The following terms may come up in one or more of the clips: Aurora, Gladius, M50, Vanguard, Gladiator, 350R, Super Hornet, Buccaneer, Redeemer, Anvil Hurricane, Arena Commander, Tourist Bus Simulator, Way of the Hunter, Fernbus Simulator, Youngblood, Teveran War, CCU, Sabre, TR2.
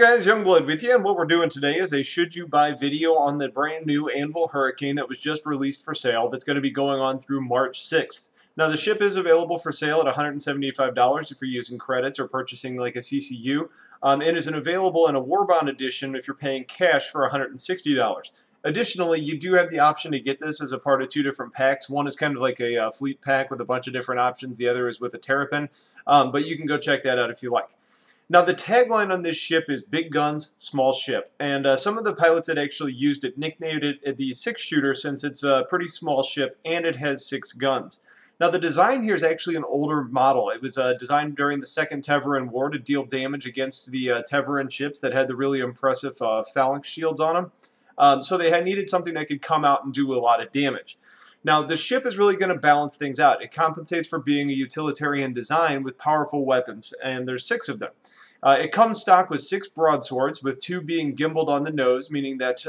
guys, Youngblood with you, and what we're doing today is a should you buy video on the brand new Anvil Hurricane that was just released for sale that's going to be going on through March 6th. Now the ship is available for sale at $175 if you're using credits or purchasing like a CCU. It isn't available in a War Bond edition if you're paying cash for $160. Additionally, you do have the option to get this as a part of two different packs. One is kind of like a fleet pack with a bunch of different options. The other is with a Terrapin, but you can go check that out if you like. Now the tagline on this ship is "Big Guns, Small Ship," and some of the pilots that actually used it nicknamed it the six-shooter since it's a pretty small ship and it has 6 guns. Now the design here is actually an older model. It was designed during the Second Teveran War to deal damage against the Teveran ships that had the really impressive phalanx shields on them. So they had needed something that could come out and do a lot of damage. Now, the ship is really going to balance things out. It compensates for being a utilitarian design with powerful weapons, and there's 6 of them. It comes stock with 6 broadswords, with 2 being gimbaled on the nose, meaning that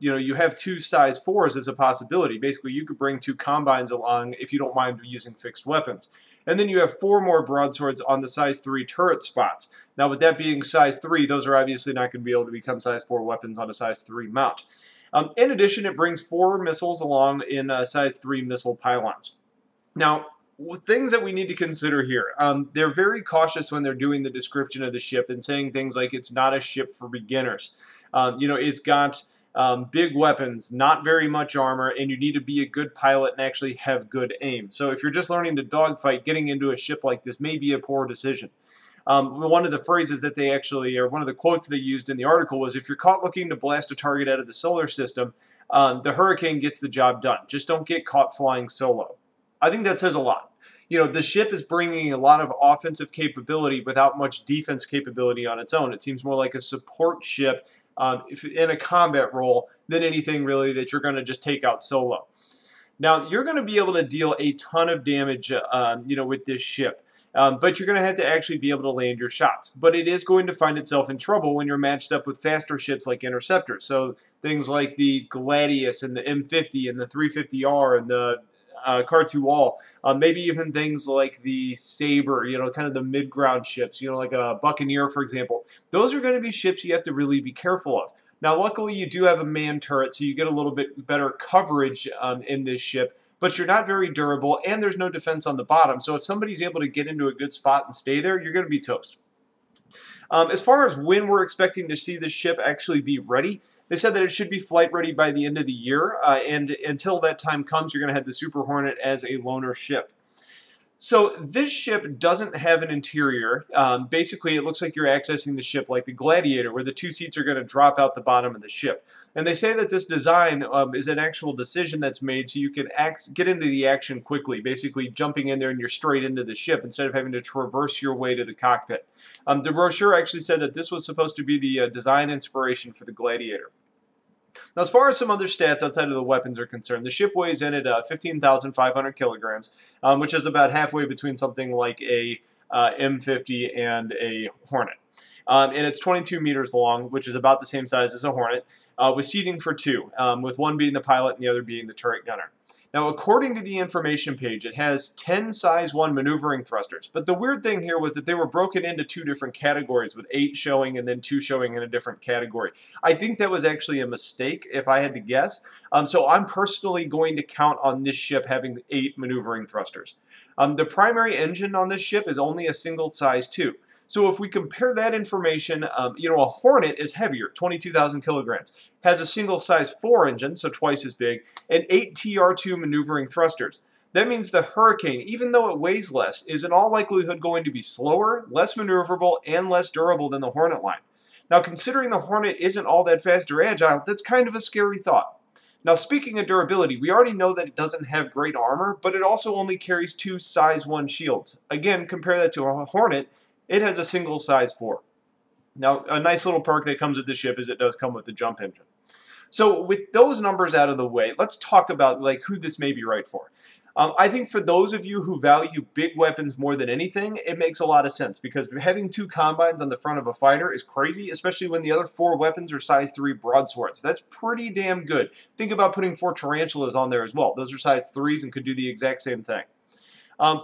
you have 2 size 4s as a possibility. Basically, you could bring 2 combines along if you don't mind using fixed weapons. And then you have 4 more broadswords on the size 3 turret spots. Now, with that being size 3, those are obviously not going to be able to become size 4 weapons on a size 3 mount. In addition, it brings 4 missiles along in size 3 missile pylons. Now, things that we need to consider here. They're very cautious when they're doing the description of the ship and saying things like it's not a ship for beginners. It's got big weapons, not very much armor, and you need to be a good pilot and actually have good aim. So if you're just learning to dogfight, getting into a ship like this may be a poor decision. One of the phrases that they actually, or one of the quotes they used in the article was, if you're caught looking to blast a target out of the solar system, the Hurricane gets the job done. Just don't get caught flying solo. I think that says a lot. You know, the ship is bringing a lot of offensive capability without much defense capability on its own. It seems more like a support ship in a combat role than anything really that you're going to just take out solo. Now, you're going to be able to deal a ton of damage with this ship. But you're going to have to actually be able to land your shots. But it is going to find itself in trouble when you're matched up with faster ships like interceptors. So things like the Gladius and the M50 and the 350R and the Car 2 all, maybe even things like the Sabre, kind of the mid-ground ships, like a Buccaneer, for example. Those are going to be ships you have to really be careful of. Now, luckily, you do have a manned turret, so you get a little bit better coverage in this ship, but you're not very durable, and there's no defense on the bottom, so if somebody's able to get into a good spot and stay there, you're going to be toast. As far as when we're expecting to see this ship actually be ready, they said that it should be flight ready by the end of the year, and until that time comes, you're going to have the Super Hornet as a loaner ship. So this ship doesn't have an interior. Basically, it looks like you're accessing the ship like the Gladiator, where the 2 seats are going to drop out the bottom of the ship. And they say that this design is an actual decision that's made so you can get into the action quickly, basically jumping in there and you're straight into the ship instead of having to traverse your way to the cockpit. The brochure actually said that this was supposed to be the design inspiration for the Gladiator. Now, as far as some other stats outside of the weapons are concerned, the ship weighs in at 15,500 kilograms, which is about halfway between something like a M50 and a Hornet. And it's 22 meters long, which is about the same size as a Hornet, with seating for 2, with 1 being the pilot and the other being the turret gunner. Now, according to the information page, it has 10 size 1 maneuvering thrusters. But the weird thing here was that they were broken into 2 different categories, with 8 showing and then 2 showing in a different category. I think that was actually a mistake, if I had to guess. So I'm personally going to count on this ship having 8 maneuvering thrusters. The primary engine on this ship is only a single size 2. So if we compare that information, a Hornet is heavier, 22,000 kilograms, has a single size 4 engine, so twice as big, and 8 TR2 maneuvering thrusters. That means the Hurricane, even though it weighs less, is in all likelihood going to be slower, less maneuverable, and less durable than the Hornet line. Now, considering the Hornet isn't all that fast or agile, that's kind of a scary thought. Now, speaking of durability, we already know that it doesn't have great armor, but it also only carries 2 size 1 shields. Again, compare that to a Hornet. It has a single size 4. Now, a nice little perk that comes with the ship is it does come with the jump engine. So with those numbers out of the way, let's talk about who this may be right for. I think for those of you who value big weapons more than anything, it makes a lot of sense, because having 2 combines on the front of a fighter is crazy, especially when the other 4 weapons are size 3 broadswords. That's pretty damn good. Think about putting 4 tarantulas on there as well. Those are size 3s and could do the exact same thing.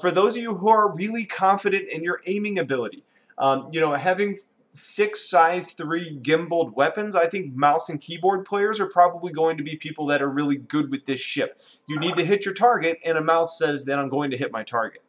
For those of you who are really confident in your aiming ability, having six size 3 gimbaled weapons, I think mouse and keyboard players are probably going to be people that are really good with this ship. You need to hit your target, and a mouse says that I'm going to hit my target.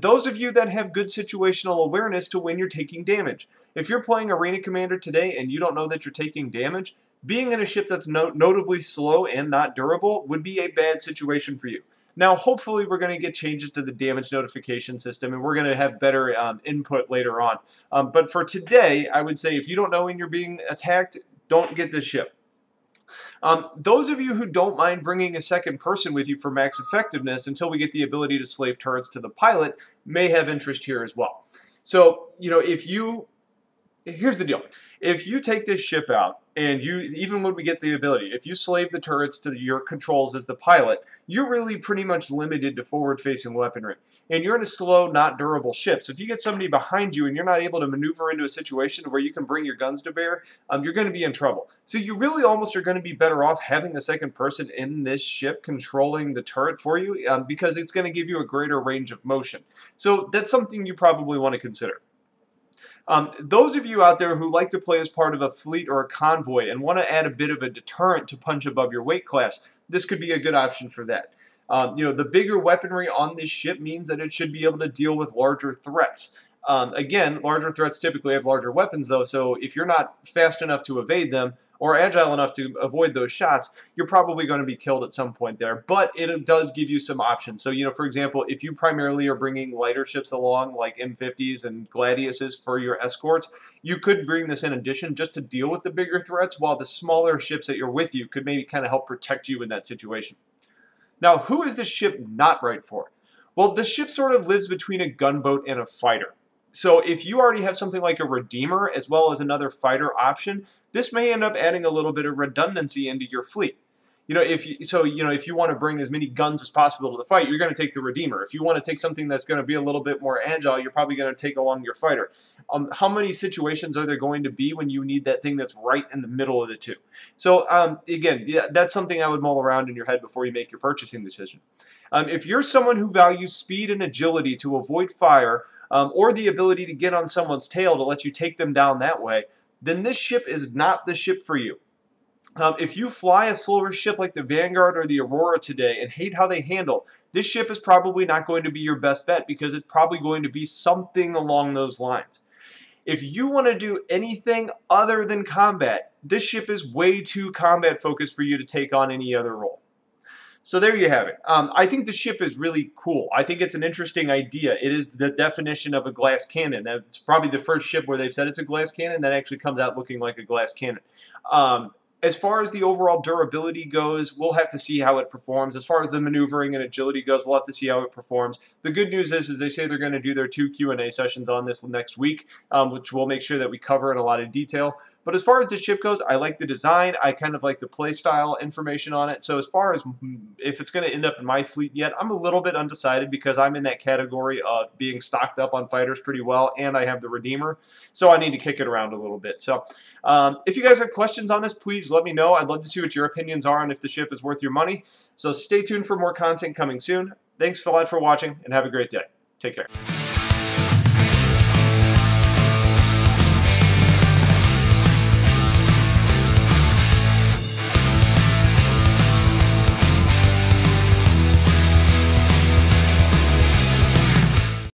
Those of you that have good situational awareness to when you're taking damage. If you're playing Arena Commander today and you don't know that you're taking damage, being in a ship that's notably slow and not durable would be a bad situation for you. Now, hopefully we're going to get changes to the damage notification system, and we're going to have better input later on. But for today, I would say if you don't know when you're being attacked, don't get this ship. Those of you who don't mind bringing a second person with you for max effectiveness until we get the ability to slave turrets to the pilot may have interest here as well. So, you know, here's the deal. If you take this ship out, and even when we get the ability, if you slave the turrets to your controls as the pilot, you're really pretty much limited to forward-facing weaponry. And you're in a slow, not durable ship. So if you get somebody behind you and you're not able to maneuver into a situation where you can bring your guns to bear, you're going to be in trouble. So you really almost are going to be better off having a second person in this ship controlling the turret for you, because it's going to give you a greater range of motion. So that's something you probably want to consider. Those of you out there who like to play as part of a fleet or a convoy and want to add a bit of a deterrent to punch above your weight class, this could be a good option for that. You know, the bigger weaponry on this ship means that it should be able to deal with larger threats. Again, larger threats typically have larger weapons, though, so if you're not fast enough to evade them or agile enough to avoid those shots, you're probably going to be killed at some point there. But it does give you some options. So, you know, for example, if you primarily are bringing lighter ships along, like M50s and Gladiuses for your escorts, you could bring this in addition just to deal with the bigger threats, while the smaller ships that you're with you could maybe kind of help protect you in that situation. Now, who is this ship not right for? Well, this ship sort of lives between a gunboat and a fighter. So if you already have something like a Redeemer as well as another fighter option, this may end up adding a little bit of redundancy into your fleet. You know, if you want to bring as many guns as possible to the fight, you're going to take the Redeemer. If you want to take something that's going to be a little bit more agile, you're probably going to take along your fighter. How many situations are there going to be when you need that thing that's right in the middle of the two? So, again, yeah, that's something I would mull around in your head before you make your purchasing decision. If you're someone who values speed and agility to avoid fire, or the ability to get on someone's tail to let you take them down that way, then this ship is not the ship for you. If you fly a slower ship like the Vanguard or the Aurora today and hate how they handle, this ship is probably not going to be your best bet, because it's probably going to be something along those lines. If you want to do anything other than combat, this ship is way too combat focused for you to take on any other role. So there you have it. I think the ship is really cool. I think it's an interesting idea. It is the definition of a glass cannon. It's probably the first ship where they've said it's a glass cannon that actually comes out looking like a glass cannon. As far as the overall durability goes, we'll have to see how it performs. As far as the maneuvering and agility goes, we'll have to see how it performs. The good news is they say they're going to do their 2 Q&A sessions on this next week, which we'll make sure that we cover in a lot of detail. But as far as the ship goes, I like the design. I kind of like the playstyle information on it. So as far as if it's going to end up in my fleet yet, I'm a little bit undecided, because I'm in that category of being stocked up on fighters pretty well, and I have the Redeemer. So I need to kick it around a little bit. So if you guys have questions on this, please let me know. I'd love to see what your opinions are and if the ship is worth your money. So stay tuned for more content coming soon. Thanks a lot for watching, and have a great day. Take care.